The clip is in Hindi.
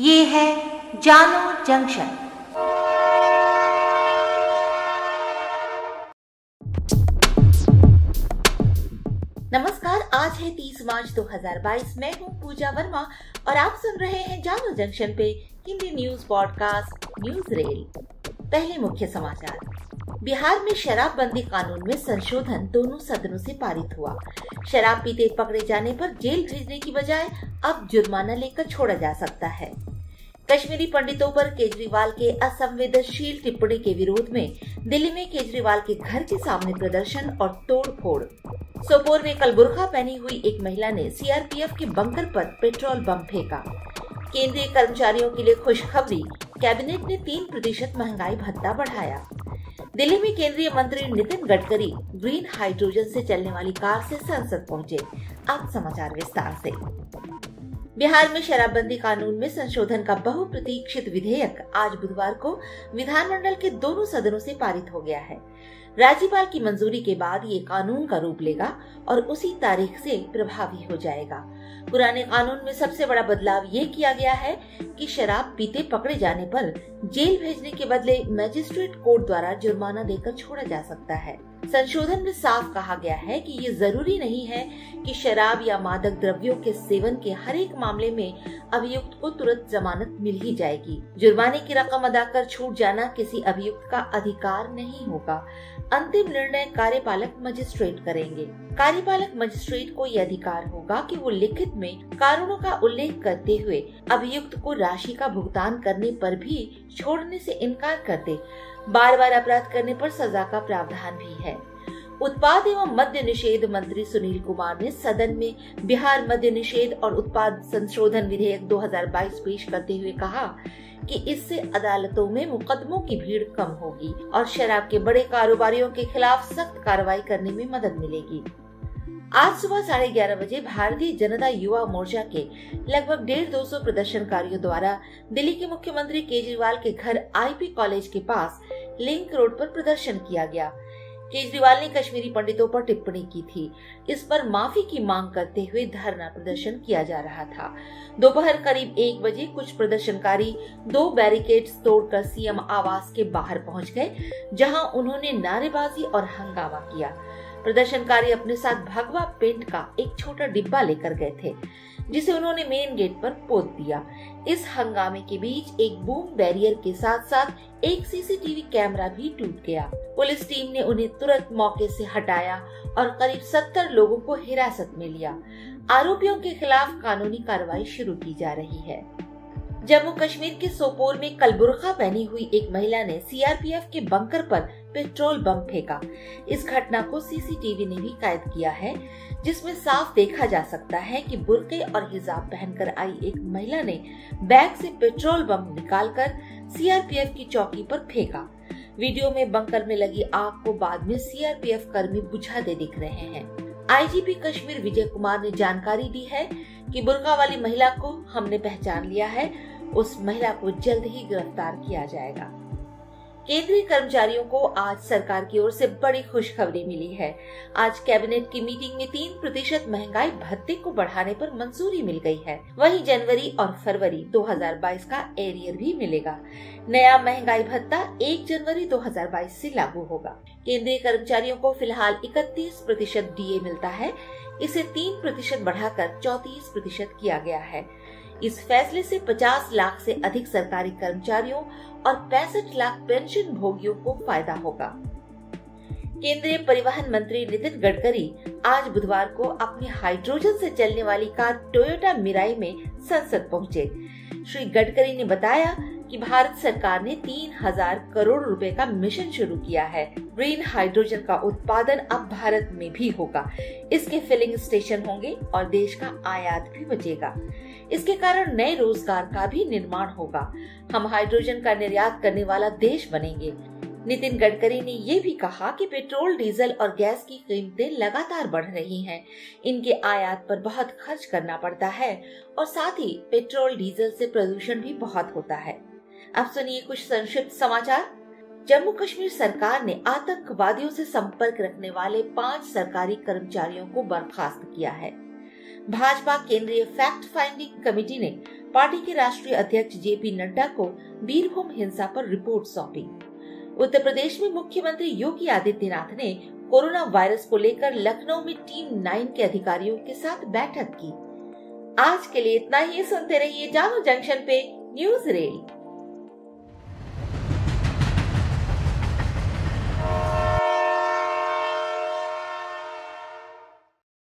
ये है जानो जंक्शन। नमस्कार, आज है 30 मार्च 2022। मैं हूँ पूजा वर्मा और आप सुन रहे हैं जानो जंक्शन पे Hindi news podcast news rail. पहले मुख्य समाचार। बिहार में शराबबंदी कानून में संशोधन दोनों सदनों से पारित हुआ। शराब पीते पकड़े जाने पर जेल भेजने की बजाय अब जुर्माना लेकर छोड़ा जा सकता है। कश्मीरी पंडितों पर केजरीवाल के असंवेदनशील टिप्पणी के विरोध में दिल्ली में केजरीवाल के घर के सामने प्रदर्शन और तोड़फोड़। सोपोर में कल बुर्खा पहनी हुई एक महिला ने सीआरपीएफ के बंकर पर पेट्रोल बम फेंका। केंद्रीय कर्मचारियों के लिए खुशखबरी, कैबिनेट ने 3% महंगाई भत्ता बढ़ाया। दिल्ली में केंद्रीय मंत्री नितिन गडकरी ग्रीन हाइड्रोजन से चलने वाली कार से संसद पहुंचे। अब समाचार विस्तार से। बिहार में शराबबंदी कानून में संशोधन का बहुप्रतीक्षित विधेयक आज बुधवार को विधानमंडल के दोनों सदनों से पारित हो गया है। राज्यपाल की मंजूरी के बाद ये कानून का रूप लेगा और उसी तारीख से प्रभावी हो जाएगा। पुराने कानून में सबसे बड़ा बदलाव ये किया गया है कि शराब पीते पकड़े जाने पर जेल भेजने के बदले मजिस्ट्रेट कोर्ट द्वारा जुर्माना देकर छोड़ा जा सकता है। संशोधन में साफ कहा गया है कि ये जरूरी नहीं है कि शराब या मादक द्रव्यों के सेवन के हर एक मामले में अभियुक्त को तुरंत जमानत मिल ही जाएगी। जुर्माने की रकम अदा कर छूट जाना किसी अभियुक्त का अधिकार नहीं होगा। अंतिम निर्णय कार्यपालक मजिस्ट्रेट करेंगे। कार्यपालक मजिस्ट्रेट को यह अधिकार होगा कि वो लिखित में कारणों का उल्लेख करते हुए अभियुक्त को राशि का भुगतान करने पर भी छोड़ने से इनकार कर दे। बार बार अपराध करने पर सजा का प्रावधान भी है। उत्पाद एवं मद्य निषेध मंत्री सुनील कुमार ने सदन में बिहार मद्य निषेध और उत्पाद संशोधन विधेयक 2022 पेश करते हुए कहा कि इससे अदालतों में मुकदमों की भीड़ कम होगी और शराब के बड़े कारोबारियों के खिलाफ सख्त कार्रवाई करने में मदद मिलेगी। आज सुबह 11:30 बजे भारतीय जनता युवा मोर्चा के लगभग 150-200 प्रदर्शनकारियों द्वारा दिल्ली के मुख्यमंत्री केजरीवाल के घर आईपी कॉलेज के पास लिंक रोड पर प्रदर्शन किया गया। केजरीवाल ने कश्मीरी पंडितों पर टिप्पणी की थी। इस पर माफी की मांग करते हुए धरना प्रदर्शन किया जा रहा था। दोपहर करीब 1 बजे कुछ प्रदर्शनकारी 2 बैरिकेड्स तोड़कर सीएम आवास के बाहर पहुँच गए, जहाँ उन्होंने नारेबाजी और हंगामा किया। प्रदर्शनकारी अपने साथ भगवा पेंट का एक छोटा डिब्बा लेकर गए थे, जिसे उन्होंने मेन गेट पर पोत दिया। इस हंगामे के बीच एक बूम बैरियर के साथ साथ एक सीसीटीवी कैमरा भी टूट गया। पुलिस टीम ने उन्हें तुरंत मौके से हटाया और करीब 70 लोगों को हिरासत में लिया। आरोपियों के खिलाफ कानूनी कार्रवाई शुरू की जा रही है। जम्मू कश्मीर के सोपोर में कल बुर्खा पहनी हुई एक महिला ने सीआरपीएफ के बंकर पर पेट्रोल बम फेंका। इस घटना को सीसीटीवी ने भी कैद किया है, जिसमें साफ देखा जा सकता है कि बुर्के और हिजाब पहनकर आई एक महिला ने बैग से पेट्रोल बम निकालकर सीआरपीएफ की चौकी पर फेंका। वीडियो में बंकर में लगी आग को बाद में सीआरपीएफ कर्मी बुझाते दिख रहे हैं। आईजीपी कश्मीर विजय कुमार ने जानकारी दी है कि बुर्का वाली महिला को हमने पहचान लिया है। उस महिला को जल्द ही गिरफ्तार किया जाएगा। केंद्रीय कर्मचारियों को आज सरकार की ओर से बड़ी खुशखबरी मिली है। आज कैबिनेट की मीटिंग में 3% महंगाई भत्ते को बढ़ाने पर मंजूरी मिल गई है। वहीं जनवरी और फरवरी 2022 का एरियर भी मिलेगा। नया महंगाई भत्ता 1 जनवरी 2022 से लागू होगा। केंद्रीय कर्मचारियों को फिलहाल 31% डीए मिलता है। इसे 3% बढ़ाकर 34% किया गया है। इस फैसले से 50 लाख से अधिक सरकारी कर्मचारियों और 65 लाख पेंशन भोगियों को फायदा होगा। केंद्रीय परिवहन मंत्री नितिन गडकरी आज बुधवार को अपनी हाइड्रोजन से चलने वाली कार टोयोटा मिराई में संसद पहुंचे। श्री गडकरी ने बताया कि भारत सरकार ने 3000 करोड़ रुपए का मिशन शुरू किया है। ग्रीन हाइड्रोजन का उत्पादन अब भारत में भी होगा। इसके फिलिंग स्टेशन होंगे और देश का आयात भी बचेगा। इसके कारण नए रोजगार का भी निर्माण होगा। हम हाइड्रोजन का निर्यात करने वाला देश बनेंगे। नितिन गडकरी ने ये भी कहा कि पेट्रोल, डीजल और गैस की कीमतें लगातार बढ़ रही हैं। इनके आयात पर बहुत खर्च करना पड़ता है और साथ ही पेट्रोल डीजल से प्रदूषण भी बहुत होता है। अब सुनिए कुछ संक्षिप्त समाचार। जम्मू कश्मीर सरकार ने आतंकवादियों से संपर्क रखने वाले 5 सरकारी कर्मचारियों को बर्खास्त किया है। भाजपा केंद्रीय फैक्ट फाइंडिंग कमेटी ने पार्टी के राष्ट्रीय अध्यक्ष जेपी नड्डा को बीरभूम हिंसा पर रिपोर्ट सौंपी। उत्तर प्रदेश में मुख्यमंत्री योगी आदित्यनाथ ने कोरोना वायरस को लेकर लखनऊ में टीम 9 के अधिकारियों के साथ बैठक की। आज के लिए इतना ही। सुनते रहिए जानो जंक्शन पे न्यूज़ रेल।